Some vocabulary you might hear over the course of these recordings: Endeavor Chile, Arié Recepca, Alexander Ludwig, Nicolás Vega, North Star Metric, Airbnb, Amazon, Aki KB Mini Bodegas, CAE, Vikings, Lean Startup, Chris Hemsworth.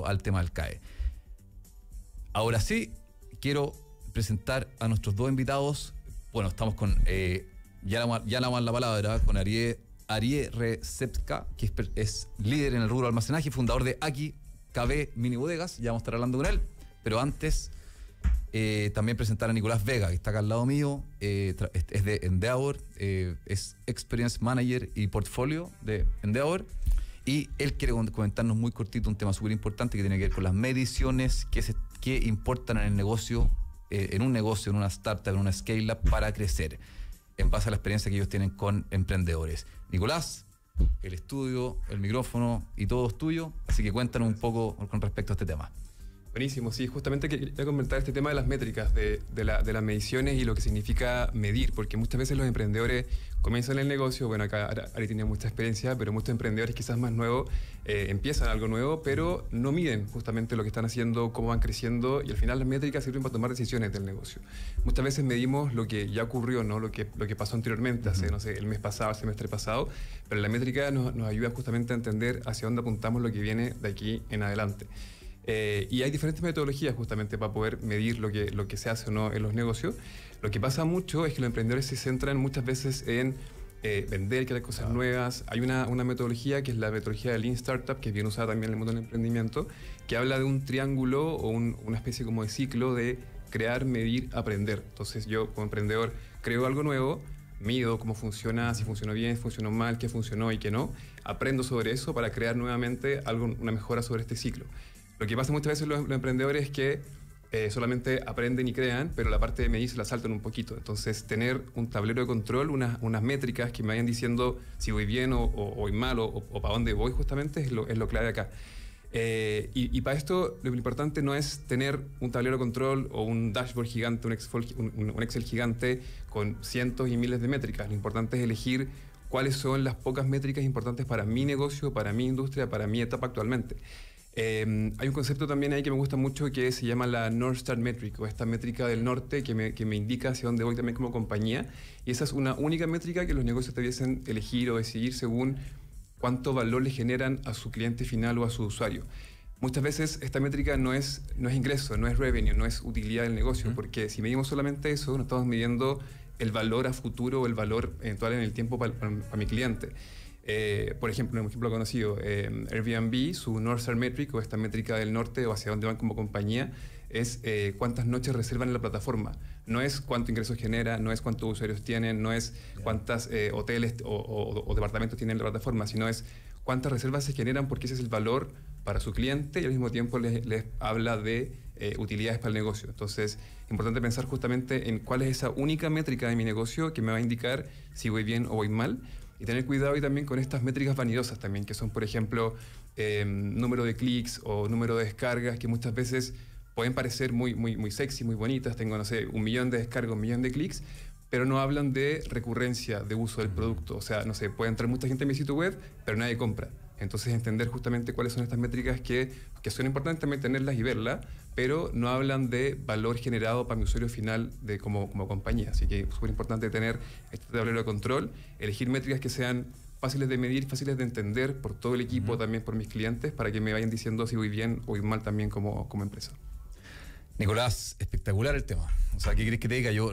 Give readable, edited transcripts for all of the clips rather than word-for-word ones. respecto al tema del CAE. Ahora sí, quiero presentar a nuestros dos invitados. Bueno, estamos con, ya le damos la palabra, con Arié Recepca, que es líder en el rubro almacenaje y fundador de Aki KB Mini Bodegas. Ya vamos a estar hablando con él, pero antes también presentar a Nicolás Vega, que está acá al lado mío, es de Endeavor, es Experience Manager y Portfolio de Endeavor, y él quiere comentarnos muy cortito un tema súper importante que tiene que ver con las mediciones que importan en el negocio, en una startup, en una scale-up para crecer, en base a la experiencia que ellos tienen con emprendedores. Nicolás, el estudio, el micrófono y todo es tuyo, así que cuéntanos un poco con respecto a este tema. Buenísimo, sí, justamente quería comentar este tema de las métricas, de las mediciones y lo que significa medir, porque muchas veces los emprendedores comienzan el negocio, bueno, acá Ari tenía mucha experiencia, pero muchos emprendedores quizás más nuevos empiezan algo nuevo, pero no miden justamente lo que están haciendo, cómo van creciendo, y al final las métricas sirven para tomar decisiones del negocio. Muchas veces medimos lo que ya ocurrió, ¿no? Lo que pasó anteriormente, hace, no sé, el mes pasado, el semestre pasado, pero la métrica nos ayuda justamente a entender hacia dónde apuntamos lo que viene de aquí en adelante. Y hay diferentes metodologías justamente para poder medir lo que se hace o no en los negocios. Lo que pasa mucho es que los emprendedores se centran muchas veces en vender, crear cosas nuevas. Hay una metodología que es la metodología de Lean Startup, que es bien usada también en el mundo del emprendimiento, que habla de un triángulo o una especie como de ciclo de crear, medir, aprender. Entonces yo como emprendedor creo algo nuevo, mido cómo funciona, si funcionó bien, funcionó mal, qué funcionó y qué no. Aprendo sobre eso para crear nuevamente una mejora sobre este ciclo. Lo que pasa muchas veces los emprendedores es que solamente aprenden y crean, pero la parte de medir se la saltan un poquito. Entonces, tener un tablero de control, unas métricas que me vayan diciendo si voy bien o voy mal o para dónde voy justamente es lo clave acá. Y para esto lo importante no es tener un tablero de control o un dashboard gigante, un Excel gigante con cientos y miles de métricas. Lo importante es elegir cuáles son las pocas métricas importantes para mi negocio, para mi industria, para mi etapa actualmente. Hay un concepto también ahí que me gusta mucho que se llama la North Star Metric, o esta métrica del norte que me indica hacia dónde voy también como compañía, y esa es una única métrica que los negocios debiesen elegir o decidir según cuánto valor le generan a su cliente final o a su usuario. Muchas veces esta métrica no es ingreso, no es revenue, no es utilidad del negocio, porque si medimos solamente eso, no estamos midiendo el valor a futuro o el valor eventual en el tiempo para mi cliente. Por ejemplo, un ejemplo conocido, Airbnb, su North Star Metric, o esta métrica del norte o hacia dónde van como compañía, es cuántas noches reservan en la plataforma. No es cuánto ingresos genera, no es cuántos usuarios tienen, no es cuántas hoteles o departamentos tienen en la plataforma, sino es cuántas reservas se generan, porque ese es el valor para su cliente y al mismo tiempo les habla de utilidades para el negocio. Entonces, es importante pensar justamente en cuál es esa única métrica de mi negocio que me va a indicar si voy bien o voy mal. Y tener cuidado y también con estas métricas vanidosas también, que son, por ejemplo, número de clics o número de descargas, que muchas veces pueden parecer muy, muy, muy sexy, muy bonitas. Tengo, no sé, 1 millón de descargas, 1 millón de clics, pero no hablan de recurrencia de uso del producto. O sea, no sé, puede entrar mucha gente en mi sitio web, pero nadie compra. Entonces, entender justamente cuáles son estas métricas que son importantes también tenerlas y verlas, pero no hablan de valor generado para mi usuario final como compañía. Así que es súper importante tener este tablero de control, elegir métricas que sean fáciles de medir, fáciles de entender por todo el equipo, también por mis clientes, para que me vayan diciendo si voy bien o voy mal también como empresa. Nicolás, espectacular el tema. O sea, ¿qué crees que te diga? Yo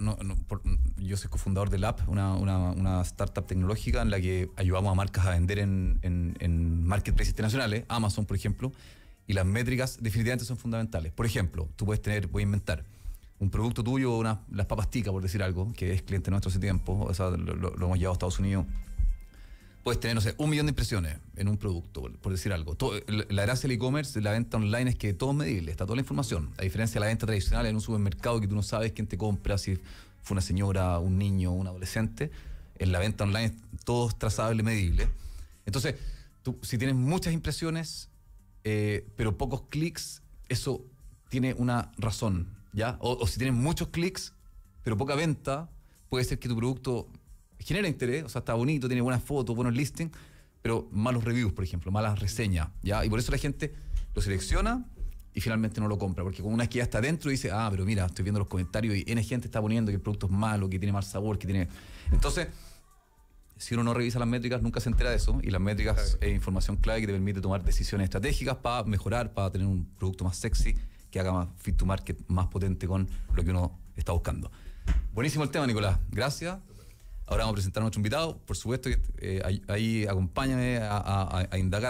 soy cofundador de Lab, una startup tecnológica en la que ayudamos a marcas a vender en marketplaces internacionales, Amazon, por ejemplo, y las métricas definitivamente son fundamentales. Por ejemplo, tú puedes tener, voy a inventar, un producto tuyo, las papas ticas, por decir algo, que es cliente nuestro hace tiempo, o sea, lo hemos llevado a Estados Unidos. Puedes tener, no sé, 1 millón de impresiones en un producto, por decir algo. La gracia del e-commerce, la venta online, es que todo es medible, está toda la información. A diferencia de la venta tradicional en un supermercado que tú no sabes quién te compra, si fue una señora, un niño, un adolescente. En la venta online todo es trazable, medible. Entonces, tú, si tienes muchas impresiones, pero pocos clics, eso tiene una razón, ¿ya? O si tienes muchos clics, pero poca venta, puede ser que tu producto genera interés, o sea, está bonito, tiene buenas fotos, buenos listings, pero malos reviews, por ejemplo, malas reseñas, ¿ya? Y por eso la gente lo selecciona y finalmente no lo compra, porque una vez que ya está dentro dice, ah, pero mira, estoy viendo los comentarios y N gente está poniendo que el producto es malo, que tiene mal sabor, que tiene... Entonces, Si uno no revisa las métricas, nunca se entera de eso. Y las métricas es información clave que te permite tomar decisiones estratégicas para mejorar, para tener un producto más sexy, que haga más fit to market, más potente con lo que uno está buscando. Buenísimo el tema, Nicolás. Gracias. Ahora vamos a presentar a nuestro invitado. Por supuesto, ahí acompáñame a indagar.